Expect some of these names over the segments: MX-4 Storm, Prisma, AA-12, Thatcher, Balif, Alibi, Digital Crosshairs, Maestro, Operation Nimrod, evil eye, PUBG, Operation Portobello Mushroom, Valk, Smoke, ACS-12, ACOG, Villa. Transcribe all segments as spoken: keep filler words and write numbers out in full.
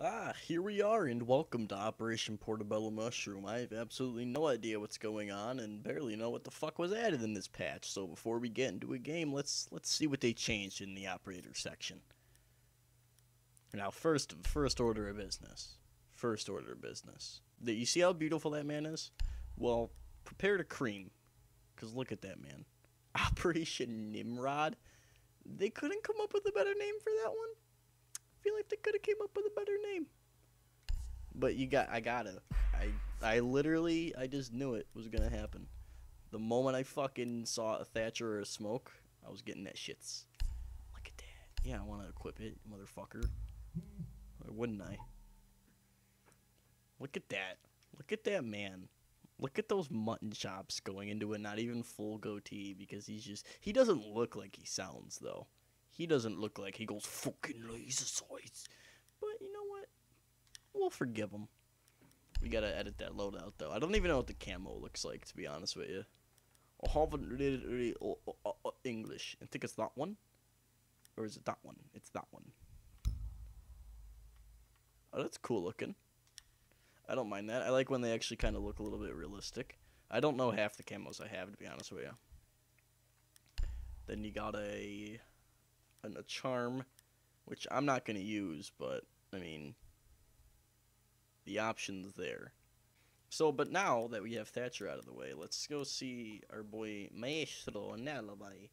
Ah, here we are, and welcome to Operation Portobello Mushroom. I have absolutely no idea what's going on, and barely know what the fuck was added in this patch. So before we get into a game, let's let's see what they changed in the operator section. Now, first, first order of business. First order of business. You see how beautiful that man is? Well, prepare to cream, because look at that man. Operation Nimrod. They couldn't come up with a better name for that one. I feel like they could have came up with a better name, but you got I gotta I I literally I just knew it was gonna happen. The moment I fucking saw a Thatcher or a Smoke, I was getting that shits. Look at that. Yeah, I want to equip it, motherfucker. Why wouldn't I? Look at that. Look at that man. Look at those mutton chops going into a not even full goatee, because he's just he doesn't look like he sounds though. He doesn't look like he goes fucking laser sights. But you know what? We'll forgive him. We gotta edit that loadout though. I don't even know what the camo looks like, to be honest with you. I haven't read English. I think it's that one. Or is it that one? It's that one. Oh, that's cool looking. I don't mind that. I like when they actually kind of look a little bit realistic. I don't know half the camos I have, to be honest with you. Then you got a... and a charm, which I'm not going to use, but I mean the options there. So but now that we have Thatcher out of the way, let's go see our boy Maestro in Alibi.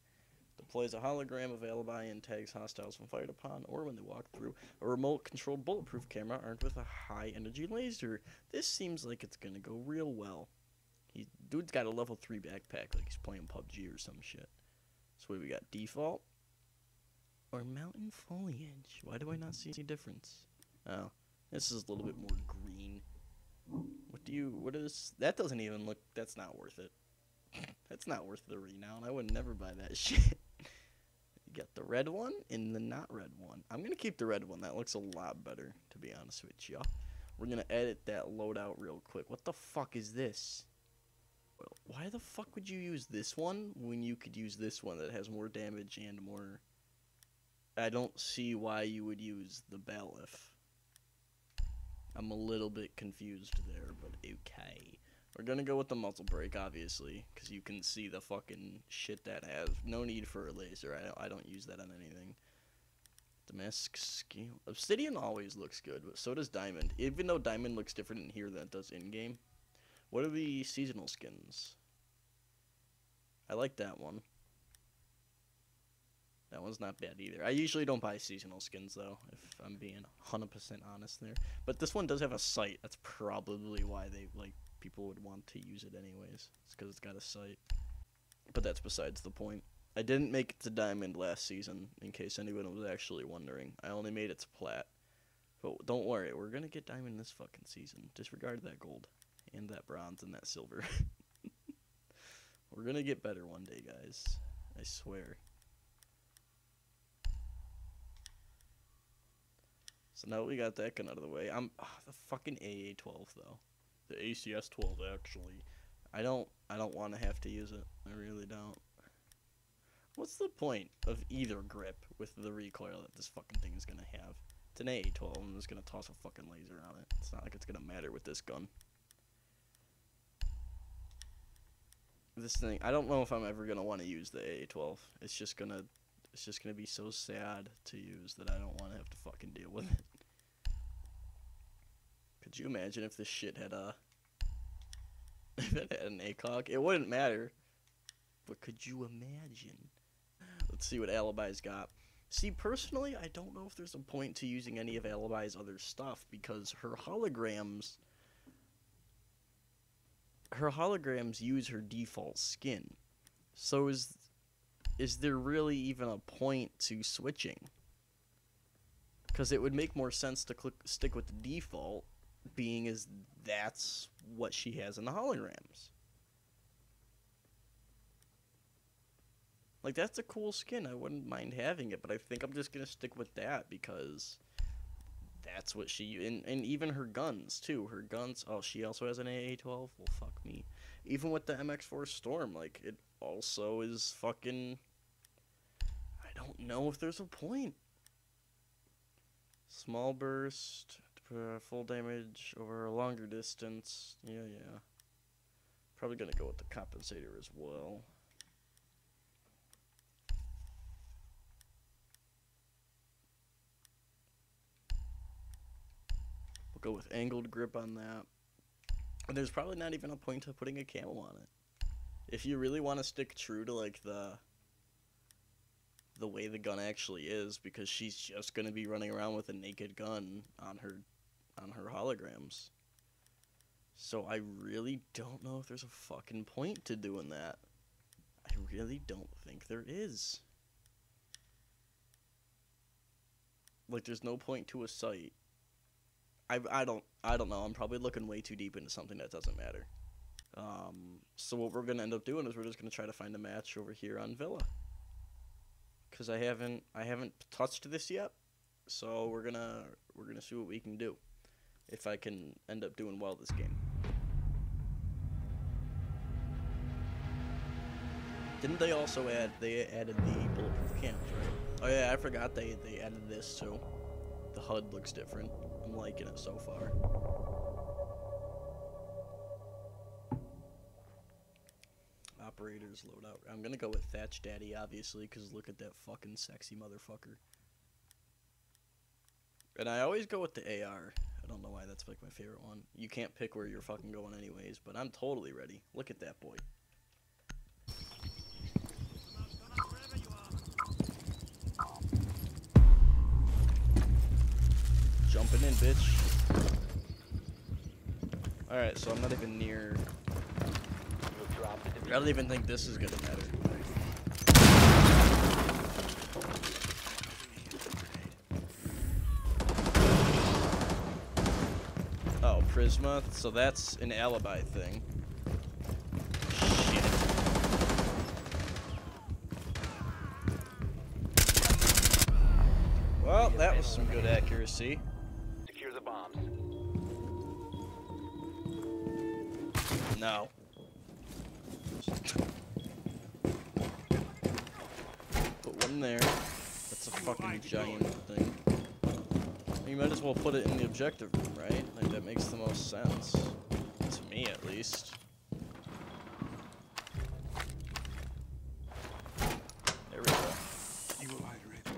Deploys a hologram of Alibi and tags hostiles when fired upon or when they walk through a remote control bulletproof camera armed with a high energy laser. This seems like it's going to go real well. He dude's got a level three backpack like he's playing P U B G or some shit. So we got default or mountain foliage. Why do I not see any difference? Oh, this is a little bit more green. What do you, what is, that doesn't even look, that's not worth it. That's not worth the renown. I would never buy that shit. You got the red one and the not red one. I'm going to keep the red one. That looks a lot better, to be honest with you. We're going to edit that loadout real quick. What the fuck is this? Why the fuck would you use this one when you could use this one that has more damage and more... I don't see why you would use the Balif. I'm a little bit confused there, but okay. We're gonna go with the muzzle brake, obviously, because you can see the fucking shit that has no need for a laser. I don't, I don't use that on anything. Damask scale. Obsidian always looks good, but so does diamond. Even though diamond looks different in here than it does in game. What are the seasonal skins? I like that one. That one's not bad either. I usually don't buy seasonal skins, though, if I'm being one hundred percent honest there. But this one does have a sight. That's probably why they like people would want to use it anyways. It's because it's got a sight. But that's besides the point. I didn't make it to Diamond last season, in case anyone was actually wondering. I only made it to Plat. But don't worry, we're going to get Diamond this fucking season. Disregard that gold, and that bronze, and that silver. We're going to get better one day, guys. I swear. So now we got that gun out of the way. I'm oh, the fucking A A twelve though, the A C S twelve actually. I don't, I don't want to have to use it. I really don't. What's the point of either grip with the recoil that this fucking thing is gonna have? It's an A A twelve. I'm just gonna toss a fucking laser on it. It's not like it's gonna matter with this gun. This thing, I don't know if I'm ever gonna want to use the A A twelve. It's just gonna. It's just going to be so sad to use that I don't want to have to fucking deal with it. Could you imagine if this shit had a... if it had an A C O G? It wouldn't matter. But could you imagine? Let's see what Alibi's got. See, personally, I don't know if there's a point to using any of Alibi's other stuff, because her holograms... her holograms use her default skin. So is... is there really even a point to switching? Because it would make more sense to click, stick with the default, being as that's what she has in the holograms. Like, that's a cool skin. I wouldn't mind having it, but I think I'm just going to stick with that because that's what she... And, and even her guns, too. Her guns... Oh, she also has an A A twelve? Well, fuck me. Even with the M X four Storm, like, it also is fucking... I don't know if there's a point. Small burst, uh, full damage over a longer distance. Yeah, yeah. Probably gonna go with the compensator as well. We'll go with angled grip on that. And there's probably not even a point to putting a camel on it. If you really want to stick true to like the the way the gun actually is, because she's just gonna be running around with a naked gun on her on her holograms. So I really don't know if there's a fucking point to doing that. I really don't think there is. Like, there's no point to a sight. I I don't I don't know. I'm probably looking way too deep into something that doesn't matter. Um, so what we're gonna end up doing is we're just gonna try to find a match over here on Villa. Cause I haven't I haven't touched this yet, so we're gonna we're gonna see what we can do, if I can end up doing well this game. Didn't they also add they added the bulletproof cams, right? Oh yeah, I forgot they they added this too. The H U D looks different. I'm liking it so far. Operators loadout. I'm gonna go with Thatch Daddy, obviously, because look at that fucking sexy motherfucker. And I always go with the A R. I don't know why that's like my favorite one. You can't pick where you're fucking going anyways, but I'm totally ready. Look at that boy. Jumping in, bitch. Alright, so I'm not even near... I don't even think this is gonna matter. Oh, Prisma? So that's an alibi thing. Shit. Well, that was some good accuracy. Secure the bombs. No. Put one there. That's a fucking giant thing. You might as well put it in the objective room, right? Like, that makes the most sense. To me, at least. There we go. Evil eye, right?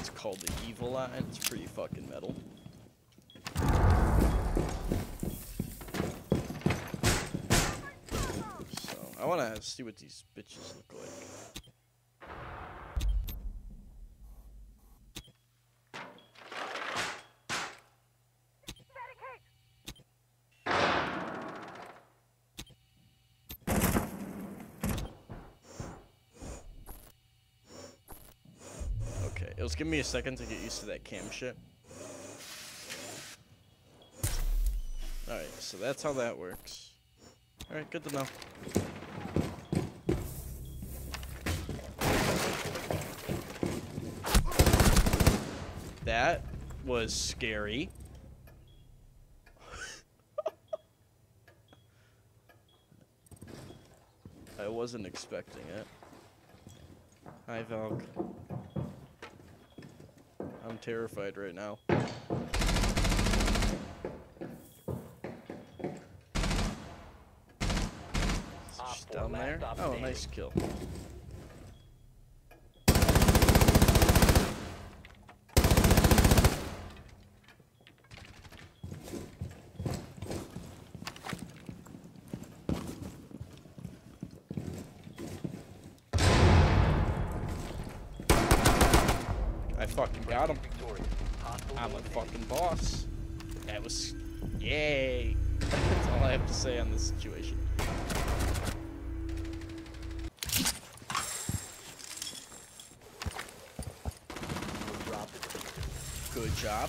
It's called the evil eye. It's pretty fucking metal. I want to see what these bitches look like. Okay, it was giving me a second to get used to that cam shit. Alright, so that's how that works. Alright, good to know. That was scary. I wasn't expecting it. Hi, Valk. I'm terrified right now. She's down there. Oh, nice kill. Got him. I'm a fucking boss. That was... Yay. That's all I have to say on this situation. Good job.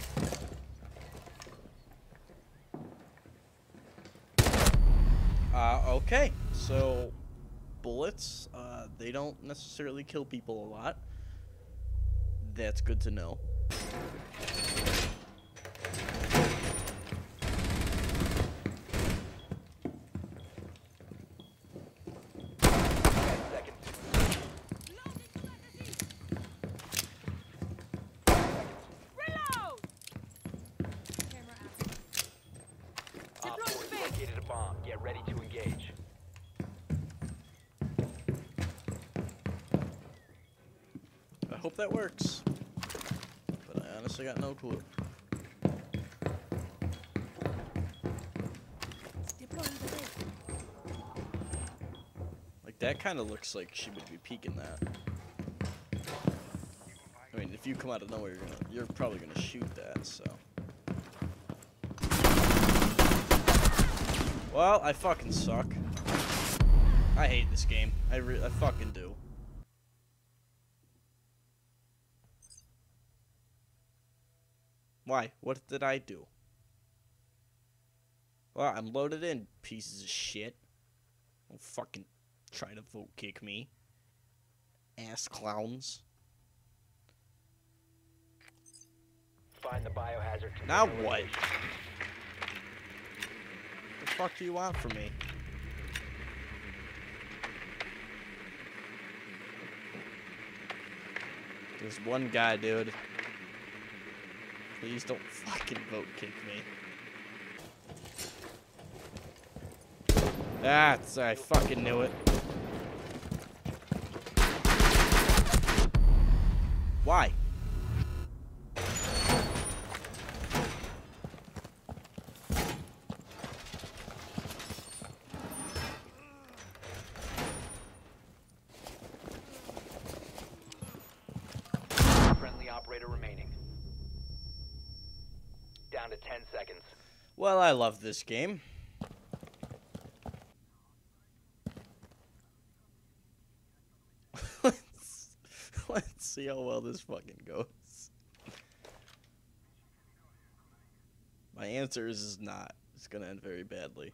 Uh, okay. So, bullets, uh, they don't necessarily kill people a lot. That's good to know. located a bomb. Get ready to engage. I hope that works. But I honestly got no clue. Like, that kind of looks like she would be peeking that. I mean, if you come out of nowhere, you're, gonna, you're probably going to shoot that, so. Well, I fucking suck. I hate this game. I, re I fucking do. Why? What did I do? Well, I'm loaded in, pieces of shit. Don't fucking try to vote kick me. Ass clowns. Find the biohazard. Now what? What the fuck do you want from me? There's one guy, dude. Please don't fucking vote kick me. That's, I fucking knew it. Why? Well, I love this game. let's, let's see how well this fucking goes. My answer is, is not. It's gonna end very badly.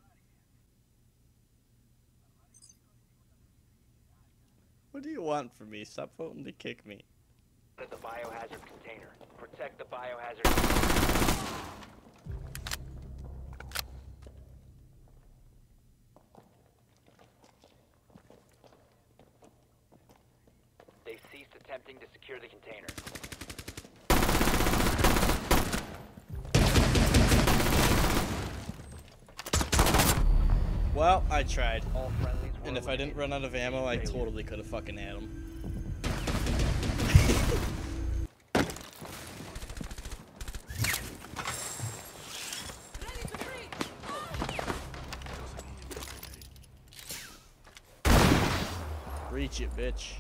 What do you want from me? Stop voting to kick me. The biohazard container. Protect the biohazard container. Attempting to secure the container. Well, I tried. All friendlies were and if I didn't run out of ammo, I totally could have fucking had him. Reach it, bitch.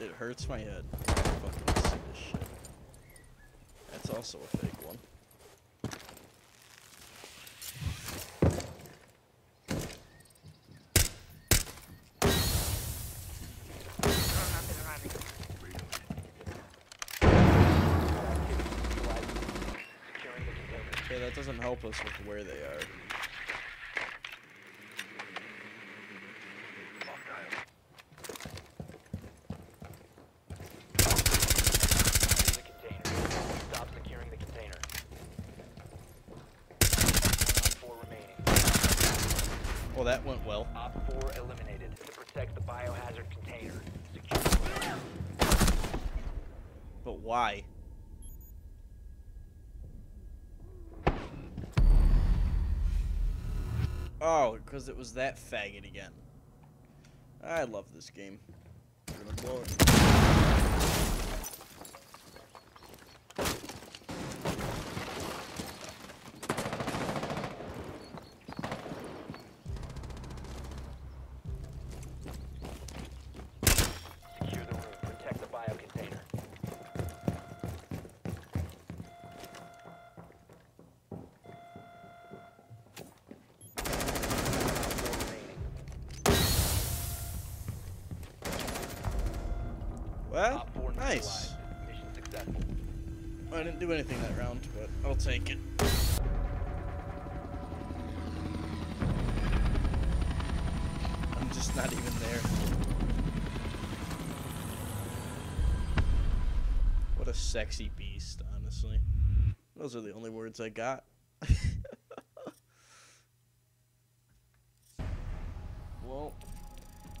It hurts my head. I'm fucking sick as shit. That's also a fake one. Okay, that doesn't help us with where they are. That went well. Op four eliminated to protect the biohazard container. Secure. But why? Oh, because it was that faggot again. I love this game. We're gonna blow it. Well, nice. Mission successful. I didn't do anything that round, but I'll take it. It's not even there. What a sexy beast, honestly. Those are the only words I got. Well,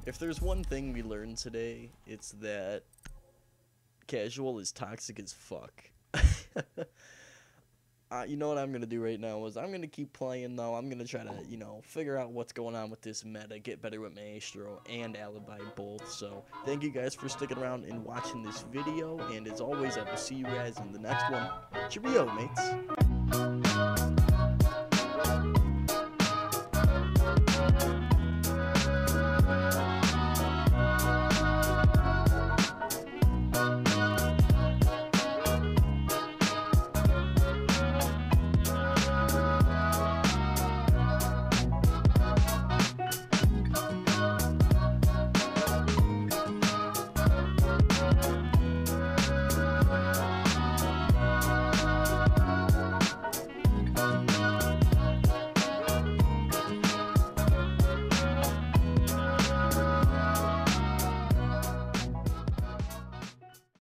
if there's one thing we learned today, it's that casual is toxic as fuck. Uh, you know what I'm going to do right now is I'm going to keep playing, though. I'm going to try to, you know, figure out what's going on with this meta, get better with Maestro and Alibi both. So thank you guys for sticking around and watching this video. And as always, I will see you guys in the next one. Cheerio, mates.